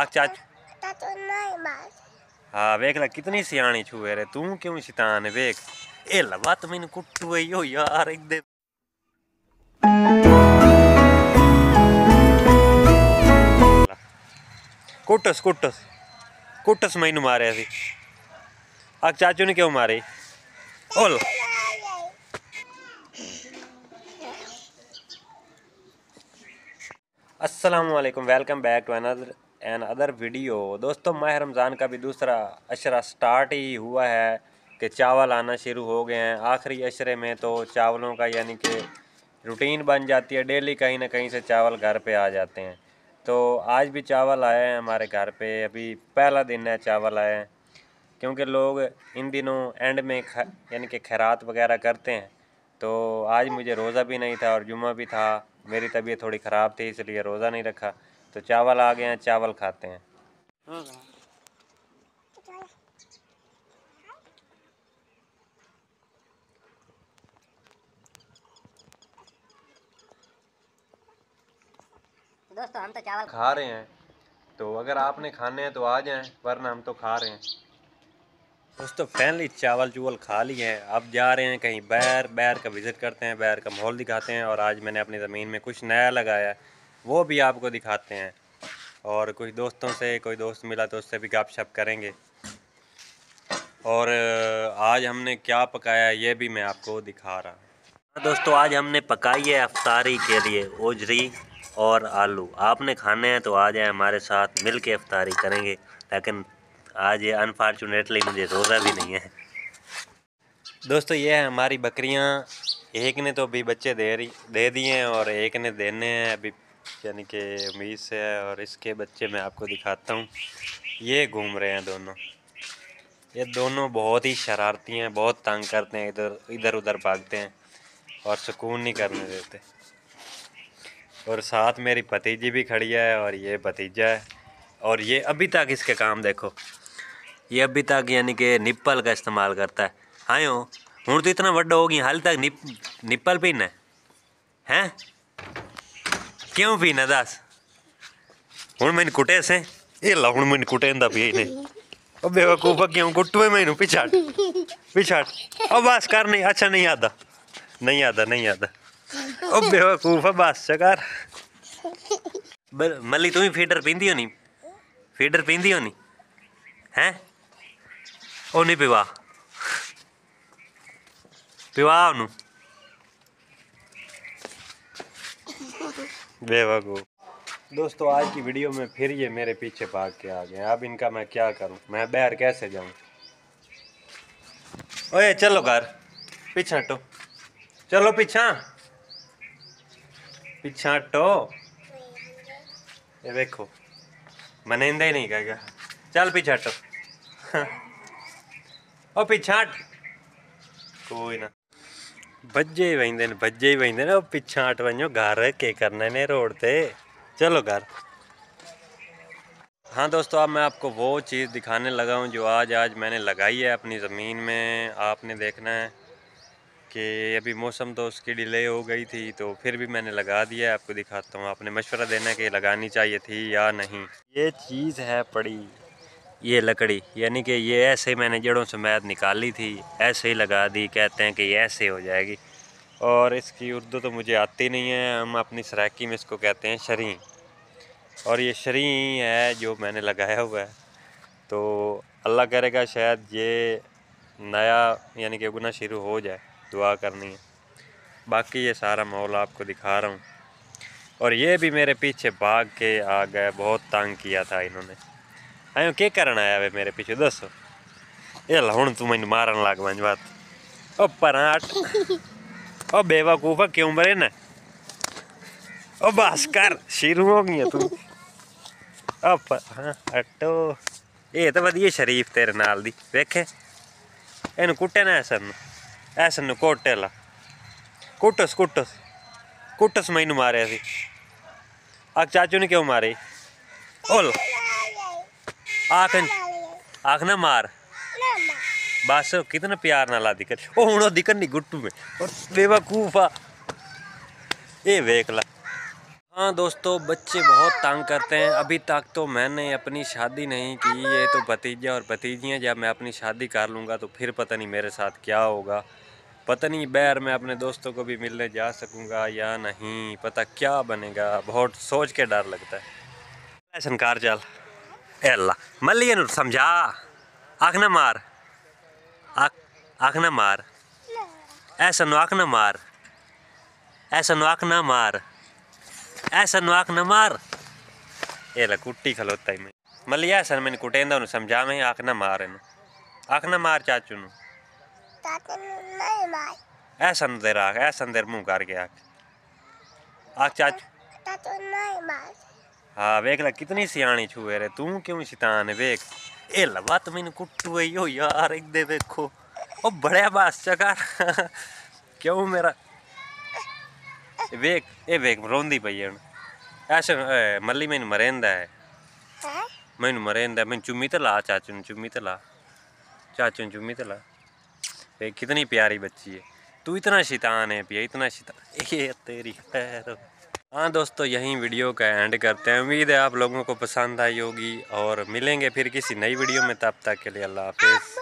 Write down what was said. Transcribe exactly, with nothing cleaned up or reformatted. आ चाच हाँ वेख ला कितनी सियाणी छुए रे तू क्यों शैतान वेख ए लवा तो मैंने कुट्टू आई हो यार एक दे कुटस कुटस कुटस मैनू मारे सी आ चाचू ने क्यों मारे ओल अस्सलामुअलैकुम welcome back to another an other video. दोस्तों माह रमज़ान का भी दूसरा अशरा स्टार्ट ही हुआ है कि चावल आना शुरू हो गए हैं। आखिरी अशरे में तो चावलों का यानी कि रूटीन बन जाती है, डेली कहीं ना कहीं से चावल घर पे आ जाते हैं। तो आज भी चावल आए हैं हमारे घर पे, अभी पहला दिन है चावल आए हैं, क्योंकि लोग इन दिनों एंड में यानी कि खैरात वगैरह करते हैं। तो आज मुझे रोज़ा भी नहीं था और जुम्मा भी था, मेरी तबीयत थोड़ी ख़राब थी इसलिए रोज़ा नहीं रखा। तो चावल आ गए हैं, चावल खाते हैं। दोस्तों हम तो चावल खा रहे हैं, तो अगर आपने खाने हैं तो आ जाएं, वरना हम तो खा रहे हैं। दोस्तों फाइनली चावल चुवल खा लिए हैं, अब जा रहे हैं कहीं बैर बैर का विज़िट करते हैं, बैर का माहौल दिखाते हैं। और आज मैंने अपनी ज़मीन में कुछ नया लगाया है वो भी आपको दिखाते हैं, और कुछ दोस्तों से कोई दोस्त मिला तो उससे भी गपशप करेंगे। और आज हमने क्या पकाया ये भी मैं आपको दिखा रहा हूँ। दोस्तों आज हमने पकाई है इफ्तारी के लिए ओजरी और आलू। आपने खाने हैं तो आ जाए हमारे साथ, मिल के इफ्तारी करेंगे। लेकिन आज ये अनफॉर्चुनेटली मुझे रोज़ा भी नहीं है। दोस्तों ये है हमारी बकरियां, एक ने तो अभी बच्चे दे रही दे दिए हैं और एक ने देने हैं अभी यानी कि उम्मीद से है। और इसके बच्चे मैं आपको दिखाता हूँ, ये घूम रहे हैं दोनों। ये दोनों बहुत ही शरारती हैं, बहुत तंग करते हैं, इधर इधर उधर भागते हैं और सुकून नहीं करने देते। और साथ मेरी भतीजी भी खड़ी है और ये भतीजा है, और ये अभी तक इसके काम देखो, ये अभी तक यानी कि निप्पल का इस्तेमाल करता है। हाँ यो हूँ तो इतना बड़ा हो गई, हाल तक निप निप्पल पीना है, हैं क्यों पीना दस? हूँ मैंने कुटे से ये ला हूँ मैंने कुटे पी ने और बेवकूफा क्यों कुटुए मैनू पिछाड़ पिछाड़ और बस कर नहीं अच्छा नहीं आता नहीं आता नहीं आता और बेवकूफा बस चकार मल्ली तू ही फीडर पींदी होनी फीडर पींदी होनी हैं ओ नहीं पिवा पिवा उनू बेवकूफ। दोस्तों आज की वीडियो में फिर ये मेरे पीछे भाग के आ गए, अब इनका मैं क्या करूं, मैं बैर कैसे जाऊं? ओए चलो घर पीछा हटो, चलो पीछा पीछा हटो। ये देखो मैंने इंदा ही नहीं कहेगा, चल पीछा हटो हाँ। ओ पीछा हट कोई ना बजे ही बहते हैं बजे ही बहते हैं पिछा हट वजो घर के करने ने रोड पे चलो घर। हाँ दोस्तों अब मैं आपको वो चीज़ दिखाने लगा हूँ जो आज आज मैंने लगाई है अपनी ज़मीन में। आपने देखना है कि अभी मौसम तो उसकी डिले हो गई थी, तो फिर भी मैंने लगा दिया है, आपको दिखाता हूँ। आपने मशवरा देना कि लगानी चाहिए थी या नहीं। ये चीज़ है पड़ी, ये लकड़ी यानी कि ये ऐसे मैंने जड़ों से मैद निकाली थी, ऐसे ही लगा दी, कहते हैं कि ये ऐसे हो जाएगी। और इसकी उर्दू तो मुझे आती नहीं है, हम अपनी सराकी में इसको कहते हैं शरीं। और ये शरीं है जो मैंने लगाया हुआ है, तो अल्लाह करेगा शायद ये नया यानी कि उगना शुरू हो जाए, दुआ करनी है। बाकी ये सारा माहौल आपको दिखा रहा हूँ। और ये भी मेरे पीछे भाग के आ गए, बहुत तंग किया था इन्होंने। आयो के करना आया वे मेरे पीछे दसो ये हूँ तू मैं मारन लग मंज बात ओ पराठ ओ बेवकूफ क्यों बरे ना ओ बस कर शुरू हो गई तू ओ हाँ हटो ये तो वधिया शरीफ तेरे नाल दी वेखे इन कुटे ना ऐसन ऐसन कोटे ला कुटस कुटस कुटस मैनू मारे सी आ चाचू ने क्यों मारे ओल आखन आखना मार बस कितना प्यार ना ला दिक्कत ओ हूँ दिक्कत नहीं गुट्टू में और बेवकूफा ये वेख ला। हाँ दोस्तों, बच्चे बहुत तंग करते हैं। अभी तक तो मैंने अपनी शादी नहीं की, ये तो भतीजा और भतीजियाँ। जब मैं अपनी शादी कर लूँगा तो फिर पता नहीं मेरे साथ क्या होगा। पता नहीं बैर मैं अपने दोस्तों को भी मिलने जा सकूँगा या नहीं, पता क्या बनेगा। बहुत सोच के डर लगता है। शनकार चाल एल्ला मल्ली समझा, आख ना मार, आख ना मार, ऐसा नो आख ना मार, ऐसा नो आख ना मार, ऐसा नुआख न मार। एला कुट्टी खलोता ही मैं मल्ली ऐसा मैंने कुटेंदा उन्हें समझा में आख न मार, इन आख न मार चाचू नु, ऐसा न देर आख, ऐसा न देर मुँह करके आख आख चाचू। हाँ वेखला कितनी सियाणी छुए रे तू, क्यों शैतान है वेख। एला बात मैंने कुट्टू है यो यार, एक दे देखो ओ बड़े बास चकार क्यों मेरा वेख, ये वेख रोंदी पई है ऐसा मल्ली। मैनू मरेंदा है, मैनू मरेंदा, मैनू चुम्मी तो ला चाचू ने, चुम्मी तो ला चाचू ने, चुम्मी तो ला। वे कितनी प्यारी बच्ची है तू, इतना शैतान है पिया, इतना शैतान ये तेरी पैर। हाँ दोस्तों, यहीं वीडियो का एंड करते हैं। उम्मीद है आप लोगों को पसंद आई होगी और मिलेंगे फिर किसी नई वीडियो में। तब तक के लिए अल्लाह हाफिज़।